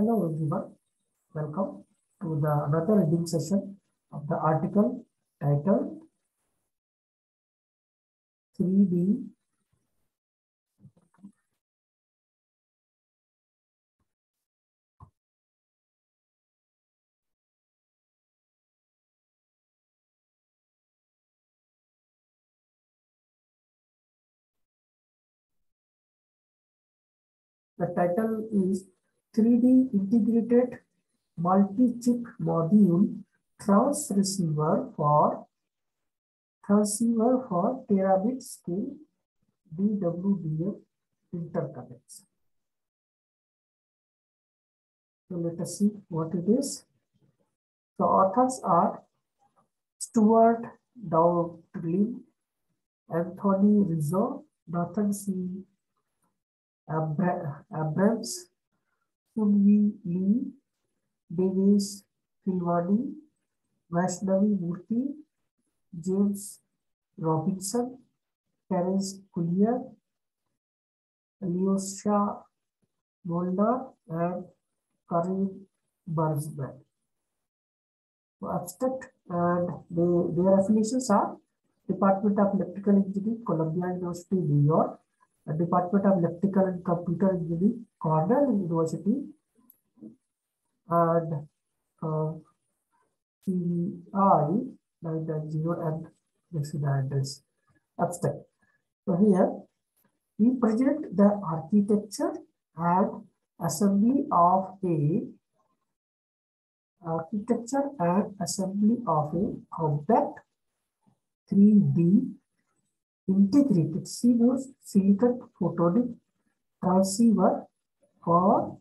Hello everyone, welcome to the another reading session of the article titled 3D . The title is 3D integrated multi-chip module transceiver for terabit scale DWDM interconnects. So let us see what it is. The authors are Stuart Dowdle, Anthony Rizzo, Nathan C. Abrams, Lee Davis Kivadi Vasdevi Gurti, James Robinson, Terence Collier, Alyosha Volna, and Karim Barzad. So abstract, and their affiliations are Department of Electrical Engineering, Columbia University, New York, Department of Electrical and Computer Engineering, Cornell University, and CEI 990 and this is the address abstract. So here we project the architecture and assembly of a compact 3D integrated CMOS silicon photonic transceiver for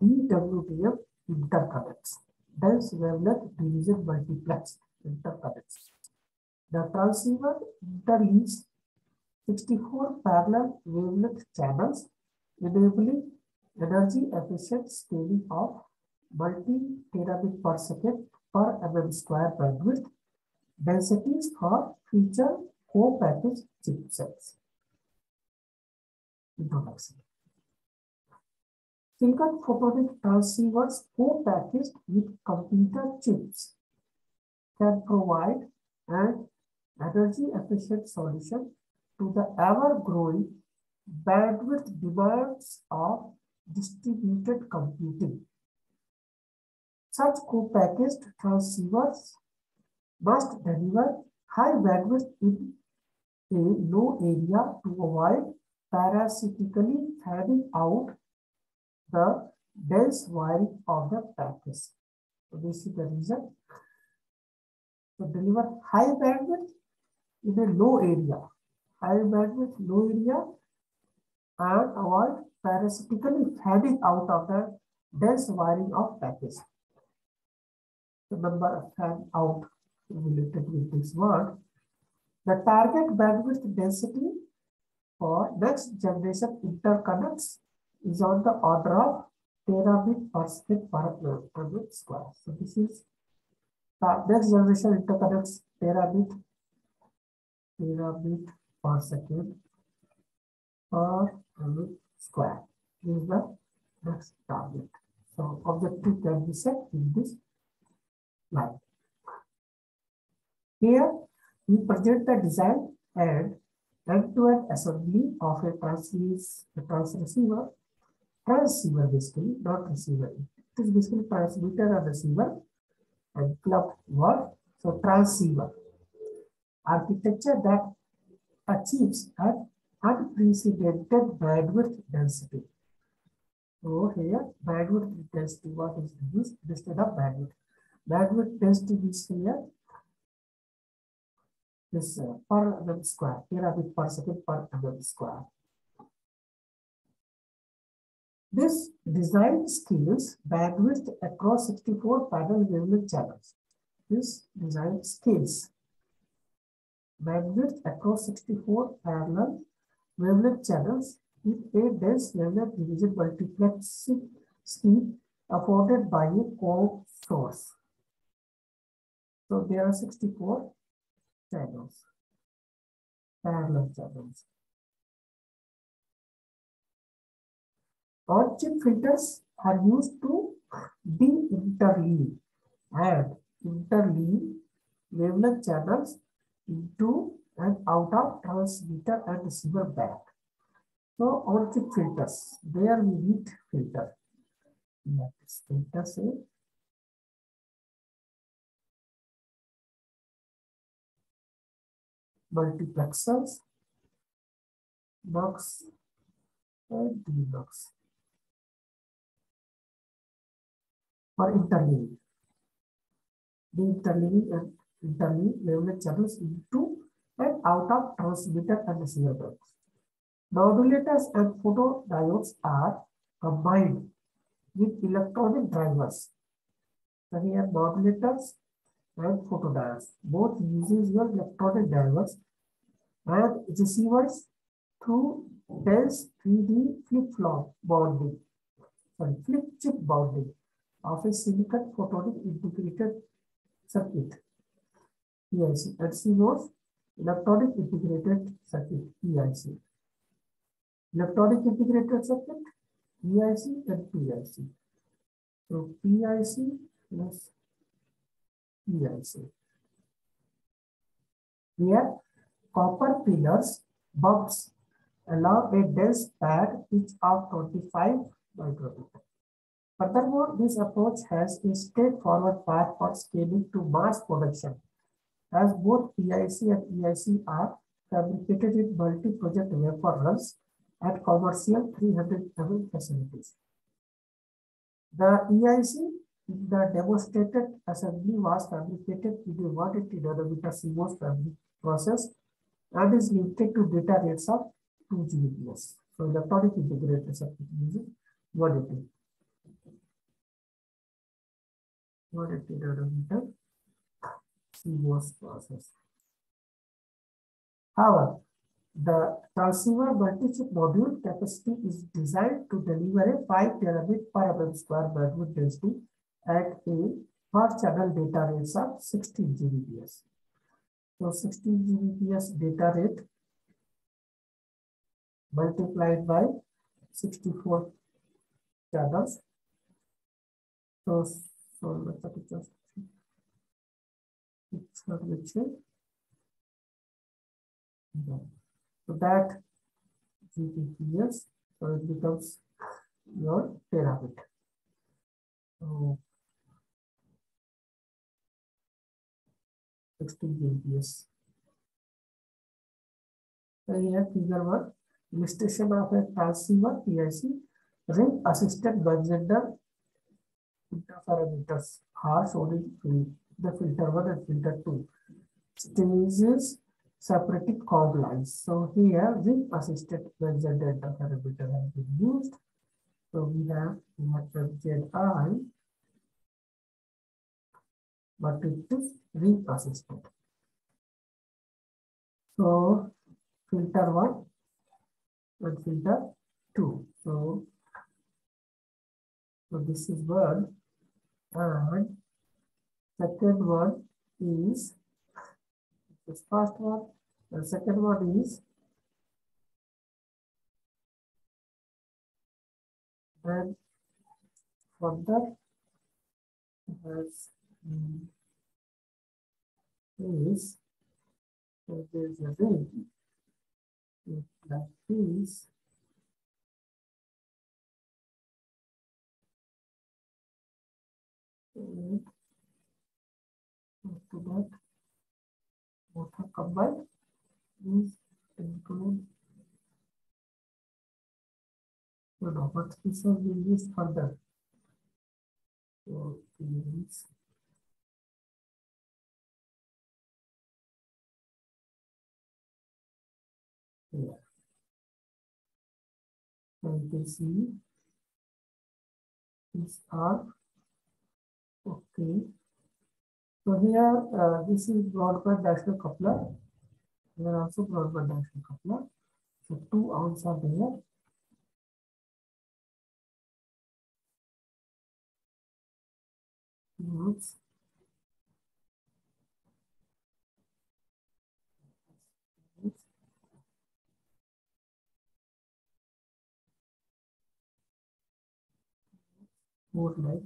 DWDM interconnects, dense wavelength division multiplex interconnects. The transceiver interleaves 64 parallel wavelength channels, enabling energy efficient scaling of multi-terabit per second per mm square bandwidth densities for future co-packaged chipsets. Introduction. Silicon photonic transceivers co-packaged with computer chips can provide an energy-efficient solution to the ever-growing bandwidth demands of distributed computing. Such co-packaged transceivers must deliver high bandwidth in a low area to avoid parasitically fanning out the dense wiring of the package. So this is the reason. So deliver high bandwidth in a low area. High bandwidth, low area, and avoid parasitically fanning out of the dense wiring of package. Remember, fan out related with this word. The target bandwidth density for next generation interconnects is on the order of terabit per second per mm square. So this is next generation interconnects terabit per second per mm square. This is the next target. So objective can be set in this line. Here we project the design and end-to-end assembly of a transceiver basically, not receiver. It is basically transmitter and receiver and clubbed word. So transceiver architecture that achieves an unprecedented bandwidth density. So here bandwidth density, what is used instead of bandwidth? Bandwidth density is here. This per mm square, terabit per second per mm square. This design scales bandwidth across 64 parallel wavelength channels. This design scales bandwidth across 64 parallel wavelength channels with a dense wavelength division multiplexing scheme afforded by a core source. So there are 64 channels, parallel channels. On-chip filters are used to de-interleave and interleave wavelength channels into and out of transmitter and receiver back. So our chip filters, there we need filter. Let this filter say. Multiplexers, box, and debox for interleaving. The interleaving and interleaving wavelet channels into and out of transmitter and receiver box. Modulators and photodiodes are combined with electronic drivers. So here modulators and photodiodes, both uses your electronic drivers and receivers through dense 3D flip-flop bonding, sorry, flip-chip bonding of a silicon photonic integrated circuit, EIC, and CMOS, electronic integrated circuit, EIC. Electronic integrated circuit, EIC and PIC. So PIC plus EIC. Here, copper pillars, bumps allow a dense pad pitch of 25 micrometers. Furthermore, this approach has a straightforward path for scaling to mass production, as both PIC and EIC are fabricated in multi-project wafer runs at commercial 300 mm facilities. The EIC in the demonstrated assembly was fabricated in a 180 nanometer CMOS fabric process and is limited to data rates of 2 Gbps. So electronic integrated circuit using 180 nanometer CMOS process. However, the transceiver multi-chip module capacity is designed to deliver a 5 terabit per mm square bandwidth density at a per channel data rates of 16 Gbps. So 16 Gbps data rate multiplied by 64 channels. So let's just so that Gbps, so it becomes your terabit. So 16 Gbps. So here figure 1, illustration of a transceiver PIC ring assisted transmitter interferometers are shown in the filter 1 and filter 2. Stages separated cord lines. So here ring assisted transmitter interferometer has been used. So we have RMZI, but it is ring assisted. So filter 1 and filter 2. So this is 1, and second one is this first one, the second one is then further is so there is a ring like this, and after that both are combined is include the number 3 cells will be used further. So these here. So you can see these are okay. So here, this is broadband directional coupler. There are also broadband directional coupler. So 2 ounces are there. Yes. port light.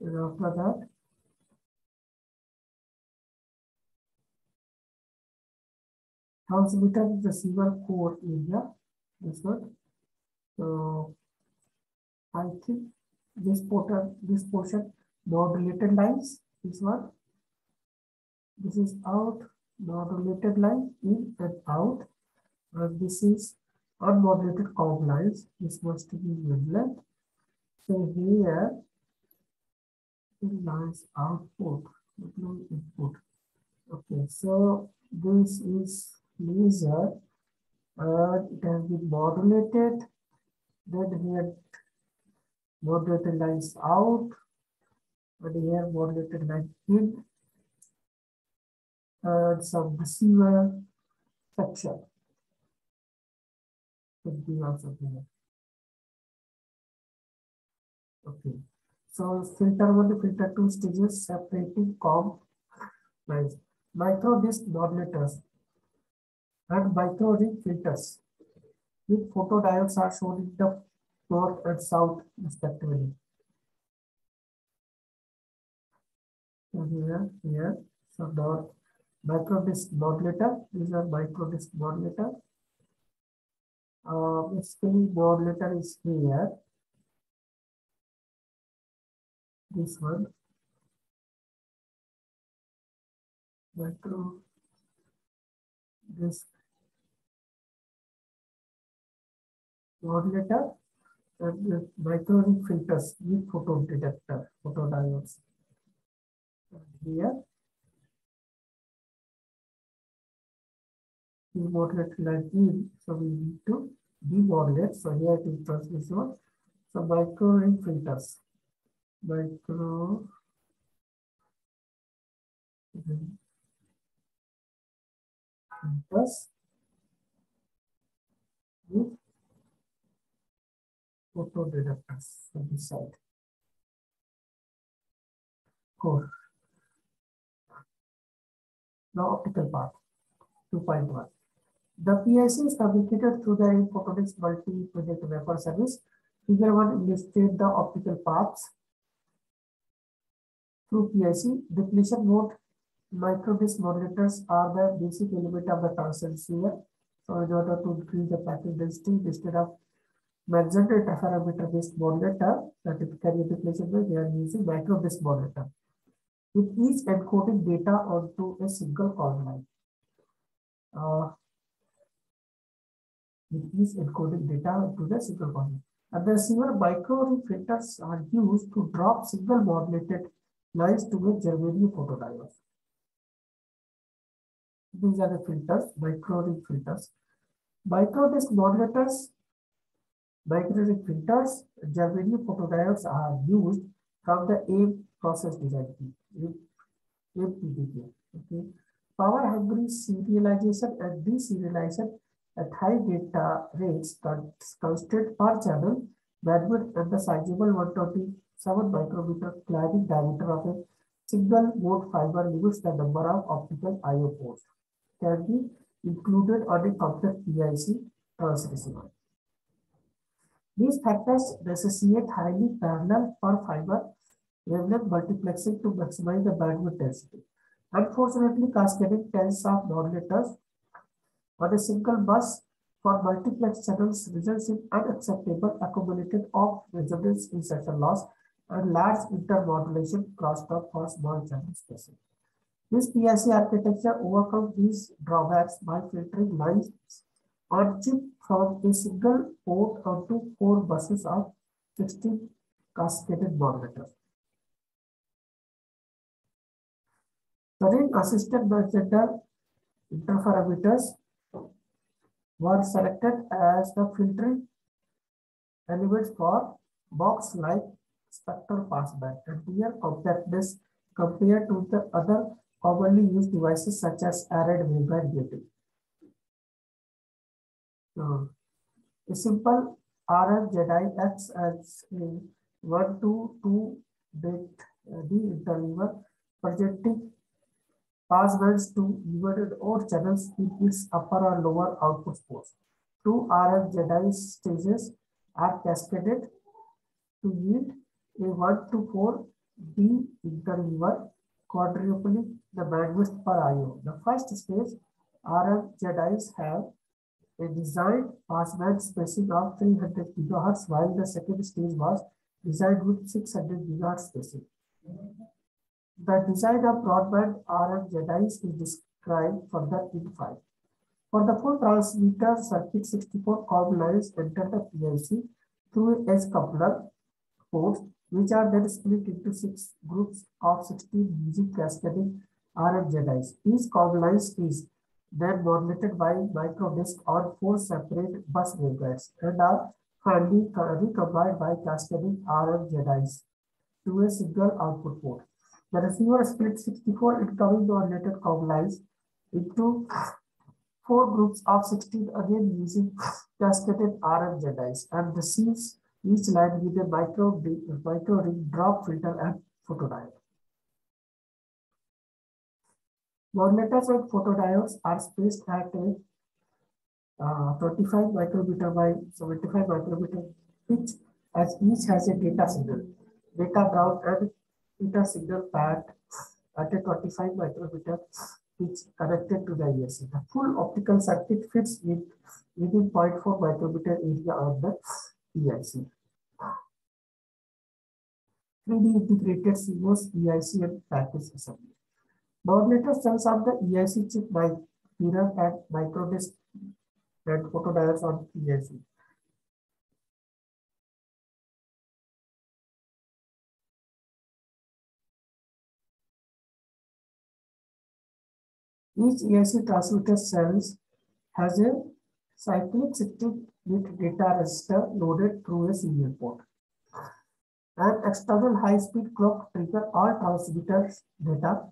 And after that, transmitter is the single core area. That's what. So I think this portion modulated lines is what. This is out, modulated line in and out, and this is unmodulated comb lines. This must be wavelength. So here it lies output, but no input. Okay, so this is laser, and it has been modulated. Then here modulated lines out, and here modulated line in. Some receiver section could be also there. Okay, so filter 1 to filter 2 stages separating comb lines, micro disc modulators, and micro ring filters with photodiodes are shown in the north and south respectively. So here, so north. Microdisc modulator. These are microdisc modulator. Basically, modulator is here. This one. Microdisc modulator and the micro filters with photon detector, photodiodes. And here. Modulate line in, so we need to demodulate. So here it is transmission. So micro ring filters, micro ring filters with photo detectors on this side. Core. Now optical part 2.1. The PIC is fabricated through the photonics multi-project wafer service. Figure 1 illustrates the optical paths through PIC. Depletion mode microdisc modulators are the basic element of the transient sphere. So, in order to increase the packet density, instead of measured interferometer based modulator, that is carrier depletion mode, they are using microdisc modulator, with each encoding data onto a single column line. It is encoding data to the single column. And the receiver micro filters are used to drop single modulated lines to make germanium photodiodes. These are the filters, micro ring filters. Micro disc modulators, micro ring filters, germanium photodiodes are used from the AIM process design kit, AIM. Okay. Power hungry serialization and deserialization at high data rates constrained per channel bandwidth and the sizable 127 micrometer climbing diameter of a single mode fiber limits the number of optical I/O ports can be included on a complex PIC transceiver. These factors necessitate highly parallel per fiber wavelength multiplexing to maximize the bandwidth density. Unfortunately, cascading tens of modulators on a single bus for multiplex channels results in unacceptable accumulated off-resonance insertion loss and large intermodulation crosstalk for small channel spacing. This PIC architecture overcomes these drawbacks by filtering lines on chip from a single port onto 4 buses of 16 cascaded modulators. Current assisted transmitter interferometers were selected as the filtering elements for box-like spectral passband and near compactness compared to the other commonly used devices such as arrayed waveguide gating. So, a simple RF-JDI acts as a 1 to 2 bit D interleaver projecting passwords to even and odd channels in its upper or lower output ports. two RF-JDI stages are cascaded to yield a 1 to 4 D interleaver quadrupling the bandwidth per IO. The first stage RF-JDIs have a designed passband spacing of 300 GHz, while the second stage was designed with 600 GHz spacing. The design of broadband RF-JDIs is described further in 5. For the full transmitter circuit, 64 comm lines enter the PIC through edge coupler ports, which are then split into 6 groups of 16 music cascading RF-JDIs. Each comm line is then modulated by microdisc on 4 separate bus waveguides and are finally recombined by cascading RF-JDIs to a single output port. The receiver splits 64 incoming modulated comm lines into 4 groups of 16, again using cascaded RF-JDIs, and receives each line with a micro ring drop filter and photodiode. Modulators and photodiodes are spaced at a 25 micrometer by 75 micrometer pitch, as each has a data signal, data ground and data signal pad at a 25 micrometer pitch connected to the EIC. The full optical circuit fits within 0.4 micrometer area of the EIC. 3D integrated CMOS EIC and package assembly. Modulator cells of the EIC chip by mirror and microdisc and photodiodes on EIC. Each EIC transmitter cells has a cyclic 16-bit data register loaded through a serial port. An external high-speed clock trigger all transmitters data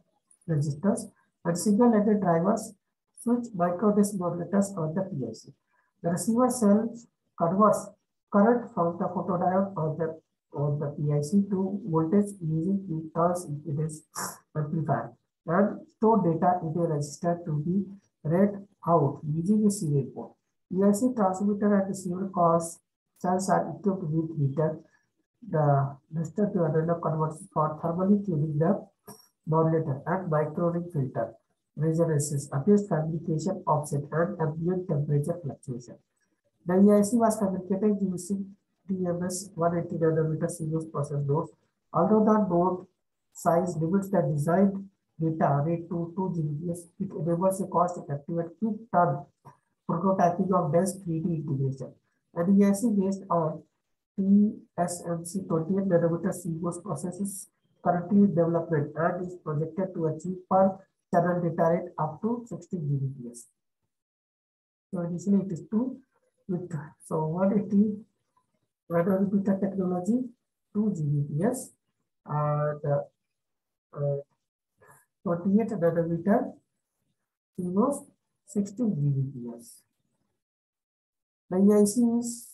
registers, and single-ended drivers switch microdisc modulators on the PIC. The receiver cell converts current from the photodiode on the PIC to voltage using impulse impedance amplifier, and store data in a register to be read out using a serial port. EIC transmitter and receiver cells are equipped with meter. The resistor to analog converts for thermally tuning the modulator and micro-ring filter, resonances, appears fabrication offset, and ambient temperature fluctuation. The EIC was fabricated using TMS 180 nanometer CMOS process nodes, although the node size limits the design data rate to 2 Gbps. It enables a cost-effective and quick-turn prototyping of dense 3D integration. An EIC based on TSMC 28 nanometer CMOS processes currently development and is projected to achieve per channel data rate up to 60 Gbps. So initially it is 2 with 180 nanometer technology, 2 Gbps, and 28 nanometer CMOS, 60 Gbps. The EIC is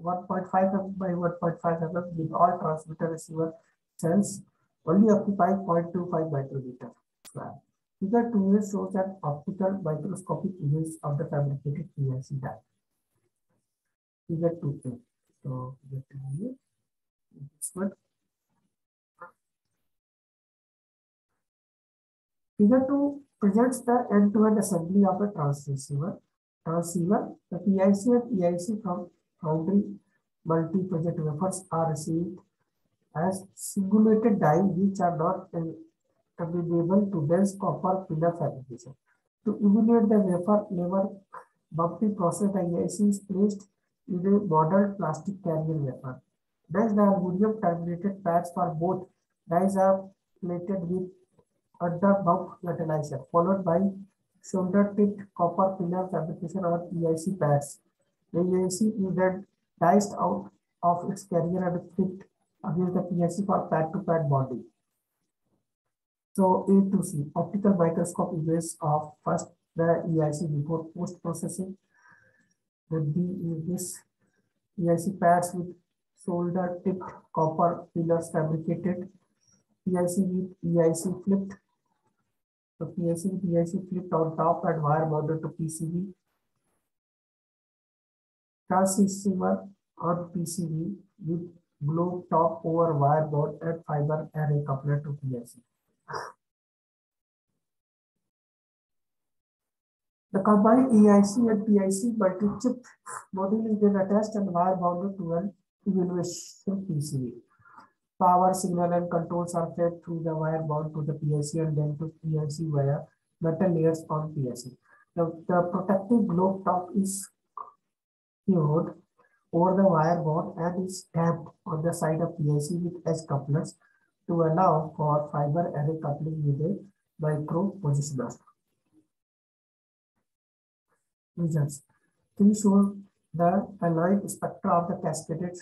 1.5 by 1.5 mm with all transmitter receiver cells only occupy 0.25 micrometer square. Figure 2 shows an optical microscopic image of the fabricated EIC die. Figure 2a. So, figure 2a. Figure 2 presents the end-to-end assembly of a transceiver. The PIC and EIC from foundry multi-project wafers are received as singulated die, which are not amenable to dense copper pillar fabrication. To emulate the wafer level bumping process, the EIC is placed in a model plastic carrier wafer. Next, the aluminum terminated pads for both dies are plated with under bump metallizer, followed by shoulder tipped copper pillar fabrication on EIC pads. The EIC is then diced out of its carrier and flipped against the PIC for pad-to-pad bonding. So A to C, optical microscope images of first the EIC before post-processing. The B is this EIC pads with solder-tipped copper pillars fabricated. PIC with EIC flipped. The PIC with EIC flipped on top and wire mounted to PCB. transceiver or PCB with globe top over wire board at fiber array coupler to PIC. The combined EIC and PIC multi-chip module is then attached and wire bounded to an evaluation PCB. Power, signal, and controls are fed through the wire bound to the PIC and then to PIC via metal layers on PIC. The protective globe top is cured over the wire bond and is tapped on the side of PIC with S couplers to allow for fiber array coupling with a micro positioner. Results. These show the aligned spectra of the cascaded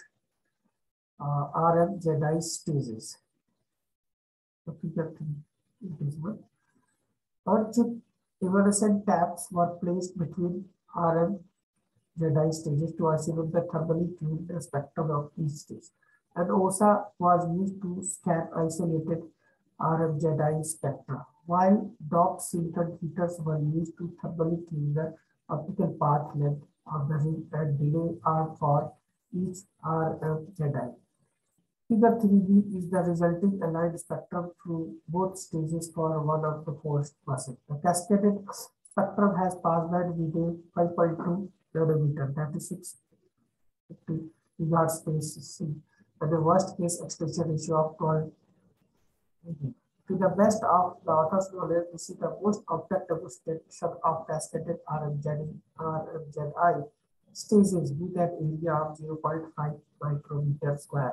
RF-JDI stages. So figure 3 it is one. Earth-chip evanescent taps were placed between RF-JDI stages to isolate the thermally tuned spectrum of each stage. And OSA was used to scan isolated RF-JDI spectra, while DOP sintered heaters were used to thermally tune the optical path length of the ring and delay arm for each RF-JDI. Figure 3B is the resulting aligned spectrum through both stages for one of the four buses. The cascaded spectrum has passband with a 5.2 nanometer, that is 650 gigahertz space, and the worst case extension ratio of 12. To the best of the author's knowledge, this is the most compact demonstration of cascaded RMZI stages with an area of 0.5 micrometer square.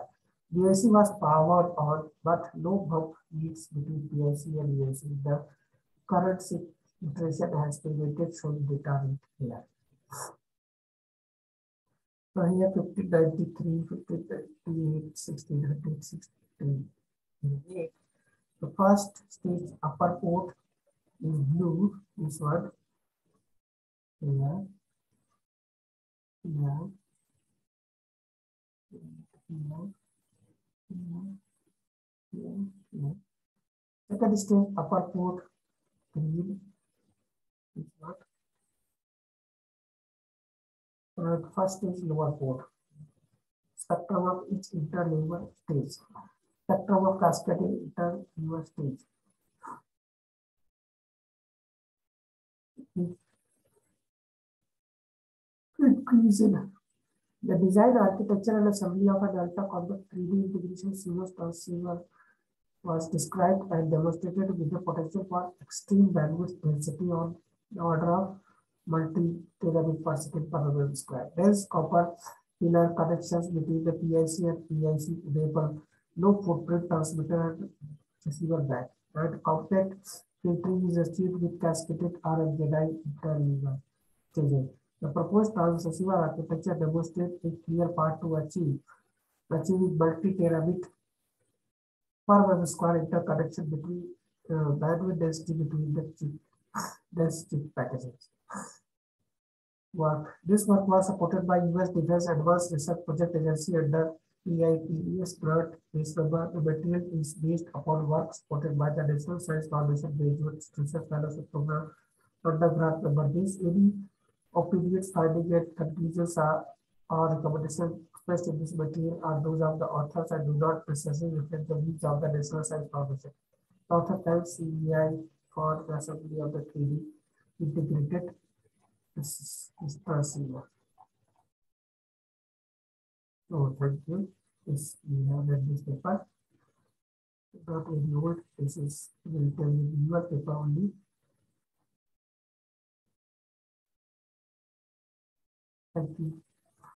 PIC was powered on, but no bump meets between PIC and EIC. The current iteration has prevented showing data rate here. So here 1593, 1598, 1600, 1608. The first stage upper port is blue, this one. Yeah. Second stage upper port green, this one. The first stage lower port. Spectrum of each interlayer stage. Spectrum of cascading interlayer stage. Conclusion. The design, architecture, and assembly of an ultra-compact 3D integration CMOS transceiver was described and demonstrated with the potential for extreme bandwidth density on the order of multi-terabit per second per mm square. Dense copper pillar connections between the PIC and PIC enable low footprint transmitter and receiver back, and compact filtering is achieved with cascaded RF-JDI interleaved stages. The proposed transceiver architecture demonstrates a clear path to achieving multi-terabit per mm square interconnection between bandwidth density between the chip packages. Work. This work was supported by U.S. Defense Advanced Research Project Agency under EIPES grant. This material is based upon work supported by the National Science Foundation Graduate Research Fellowship Program under grant number this. Any opinions, findings, and conclusions or recommendations expressed in this material are those of the authors and do not necessarily reflect the views of the National Science Foundation. The author thanks CEI for the assembly of the 3D integrated transceiver. So thank you. Yes, we have read this paper. Not very old. This is will tell you the newer paper only. Thank you.